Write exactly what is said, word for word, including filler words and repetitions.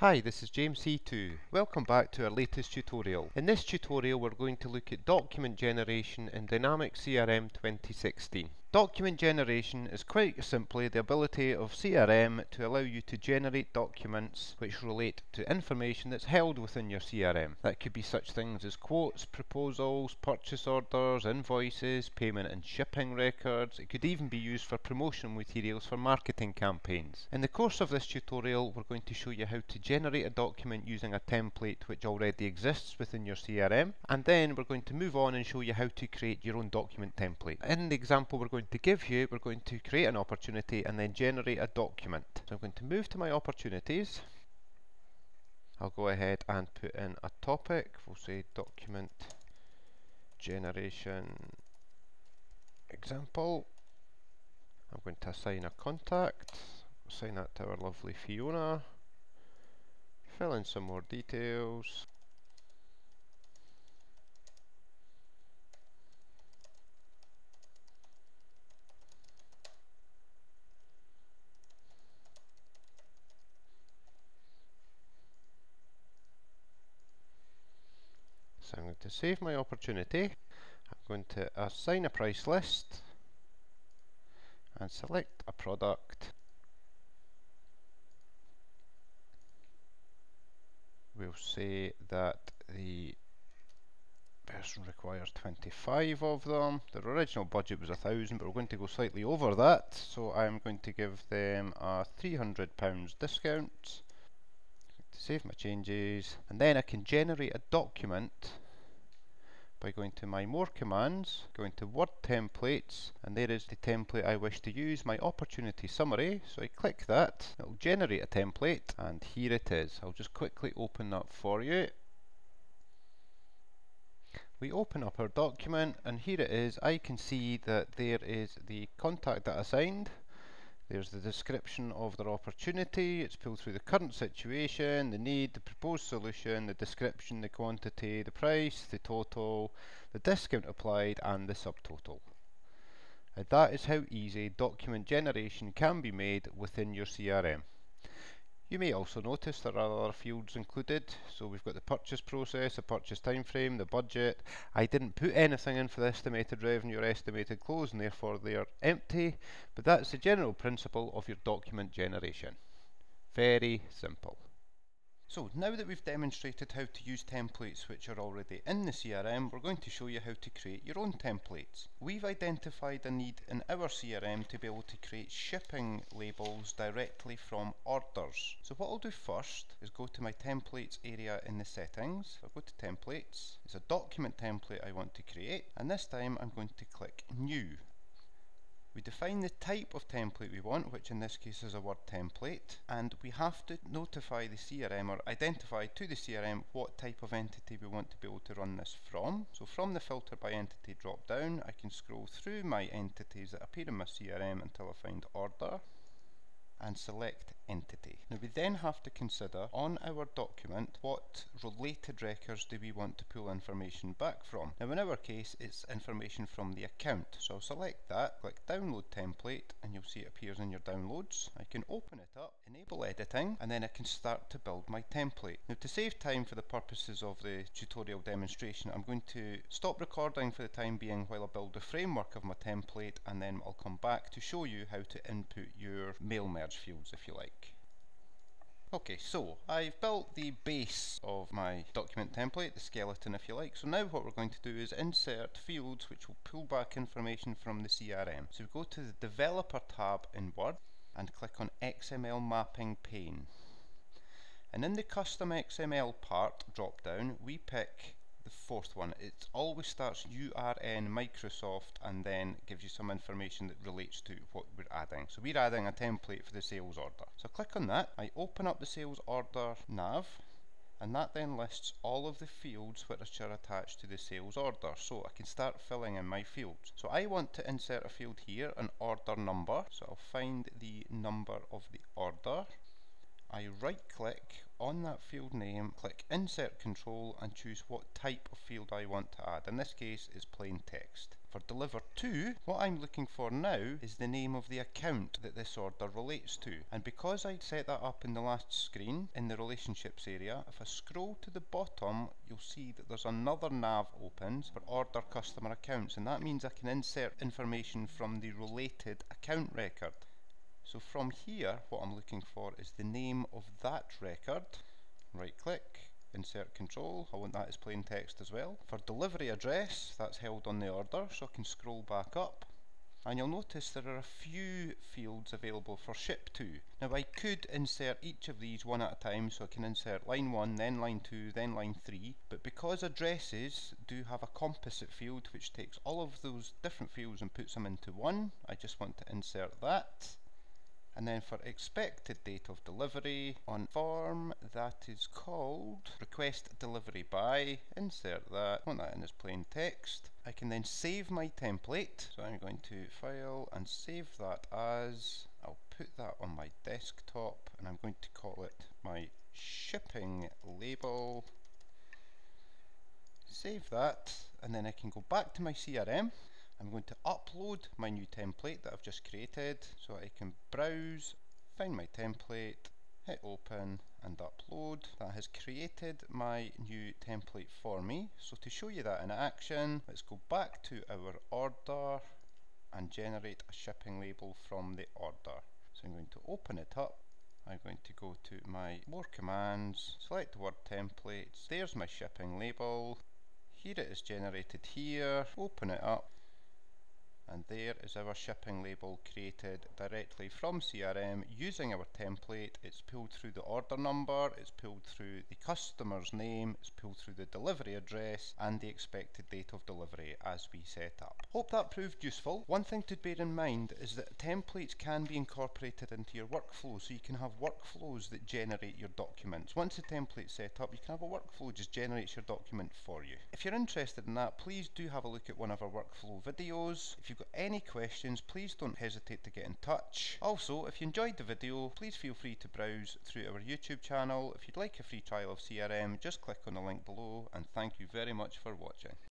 Hi, this is James C two. Welcome back to our latest tutorial. In this tutorial we're going to look at document generation in Dynamics C R M twenty sixteen. Document generation is quite simply the ability of C R M to allow you to generate documents which relate to information that's held within your C R M. That could be such things as quotes, proposals, purchase orders, invoices, payment and shipping records. It could even be used for promotional materials for marketing campaigns. In the course of this tutorial we're going to show you how to generate a document using a template which already exists within your C R M, and then we're going to move on and show you how to create your own document template. In the example we're going to give you, we're going to create an opportunity and then generate a document. So I'm going to move to my opportunities. I'll go ahead and put in a topic. We'll say document generation example. I'm going to assign a contact. Assign that to our lovely Fiona. Fill in some more details. So I'm going to save my opportunity, I'm going to assign a price list and select a product. We'll say that the person requires twenty-five of them. Their original budget was a thousand, but we're going to go slightly over that, so I'm going to give them a three hundred pounds discount. Save my changes, and then I can generate a document by going to my more commands, going to Word templates, and there is the template I wish to use, my opportunity summary. So I click that, it'll generate a template, and here it is. I'll just quickly open that for you. We open up our document, and here it is. I can see that there is the contact that I signed. There's the description of their opportunity, it's pulled through the current situation, the need, the proposed solution, the description, the quantity, the price, the total, the discount applied, and the subtotal. And that is how easy document generation can be made within your C R M. You may also notice there are other fields included, so we've got the purchase process, the purchase time frame, the budget. I didn't put anything in for the estimated revenue or estimated close, and therefore they are empty, but that's the general principle of your document generation. Very simple. So now that we've demonstrated how to use templates which are already in the C R M, we're going to show you how to create your own templates. We've identified a need in our C R M to be able to create shipping labels directly from orders. So what I'll do first is go to my templates area in the settings. I'll go to templates. It's a document template I want to create, and this time I'm going to click new. We define the type of template we want, which in this case is a Word template, and we have to notify the C R M or identify to the C R M what type of entity we want to be able to run this from. So from the filter by entity drop down, I can scroll through my entities that appear in my C R M until I find order and select entity. Now we then have to consider on our document what related records do we want to pull information back from. Now in our case it's information from the account, so I'll select that, click download template, and you'll see it appears in your downloads. I can open it up, enable editing, and then I can start to build my template. Now to save time for the purposes of the tutorial demonstration, I'm going to stop recording for the time being while I build the framework of my template, and then I'll come back to show you how to input your mail merge fields if you like. Okay, so I've built the base of my document template, the skeleton if you like. So now what we're going to do is insert fields which will pull back information from the C R M. So we go to the developer tab in Word and click on X M L mapping pane. And in the custom X M L part drop down, we pick the fourth one. It always starts U R N Microsoft and then gives you some information that relates to what we're adding. So we're adding a template for the sales order. So click on that, I open up the sales order nav, and that then lists all of the fields which are attached to the sales order, so I can start filling in my fields. So I want to insert a field here, an order number, so I'll find the number of the order. I right click on that field name, click insert control, and choose what type of field I want to add. In this case it's plain text. for deliver to, what I'm looking for now is the name of the account that this order relates to. And because I set that up in the last screen, in the relationships area, if I scroll to the bottom, you'll see that there's another nav opens for order customer accounts, and that means I can insert information from the related account record. So from here, what I'm looking for is the name of that record. Right click, insert control, I want that as plain text as well. For delivery address, that's held on the order, so I can scroll back up. And you'll notice there are a few fields available for ship to. Now I could insert each of these one at a time, so I can insert line one, then line two, then line three, but because addresses do have a composite field which takes all of those different fields and puts them into one, I just want to insert that. And then for expected date of delivery on form, that is called request delivery by, insert that, I want that in as plain text. I can then save my template, so I'm going to file and save that as, I'll put that on my desktop and I'm going to call it my shipping label, save that, and then I can go back to my C R M. I'm going to upload my new template that I've just created, so I can browse, find my template, hit open and upload. That has created my new template for me. So to show you that in action, let's go back to our order and generate a shipping label from the order. So I'm going to open it up. I'm going to go to my more commands, select the word templates. There's my shipping label. Here it is generated here. Open it up. And there is our shipping label created directly from C R M using our template. It's pulled through the order number, it's pulled through the customer's name, it's pulled through the delivery address and the expected date of delivery as we set up. Hope that proved useful. One thing to bear in mind is that templates can be incorporated into your workflow, so you can have workflows that generate your documents. Once the template's set up, you can have a workflow that just generates your document for you. If you're interested in that, please do have a look at one of our workflow videos. If you If you've got any questions, please don't hesitate to get in touch. Also, if you enjoyed the video, please feel free to browse through our YouTube channel. If you'd like a free trial of C R M, just click on the link below, and thank you very much for watching.